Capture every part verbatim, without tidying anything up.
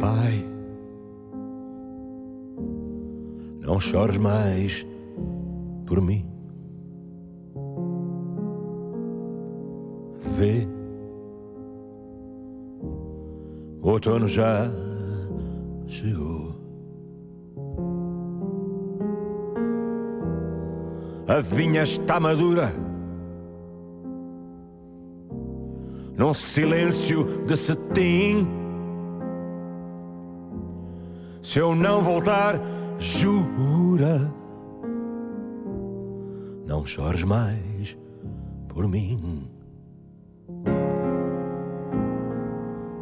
Pai, não chores mais por mim. Vê, o outono já chegou. A vinha está madura, num silêncio de cetim. Se eu não voltar, jura, não chores mais por mim.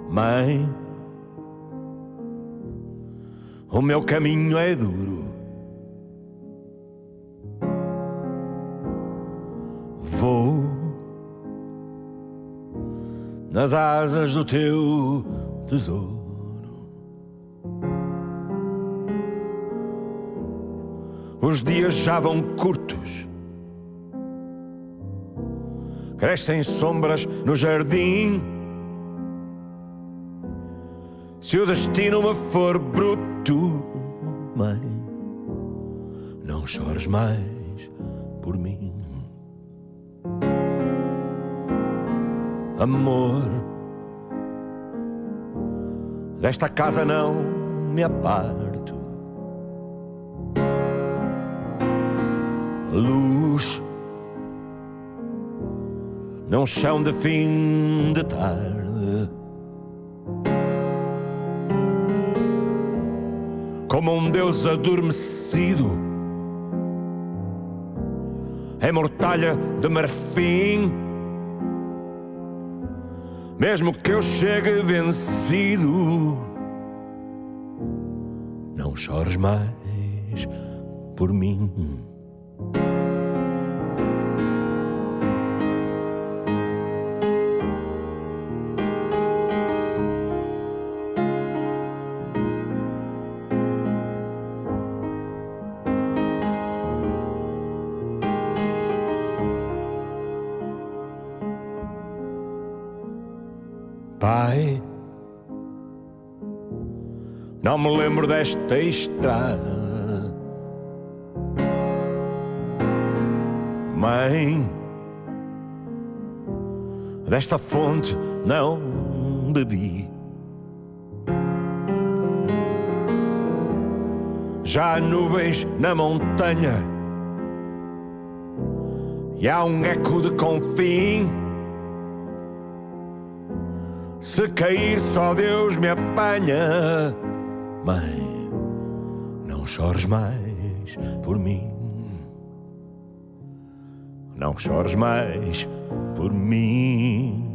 Mãe, o meu caminho é duro. Vou nas asas do teu tesouro. Os dias já vão curtos, crescem sombras no jardim. Se o destino me for bruto, mãe, não chores mais por mim. Amor, desta casa não me aparto. Luz, num chão de fim de tarde, como um deus adormecido, em mortalha de marfim. Mesmo que eu chegue vencido, não chores mais por mim. Pai, não me lembro desta estrada. Mãe, desta fonte não bebi. Já há nuvens na montanha e há um eco de confim. Se cair, só Deus me apanha. Mãe, não chores mais por mim. Não chores mais por mim.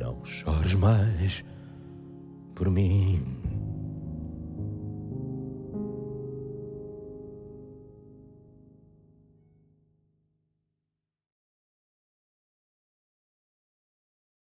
Não chores mais por mim.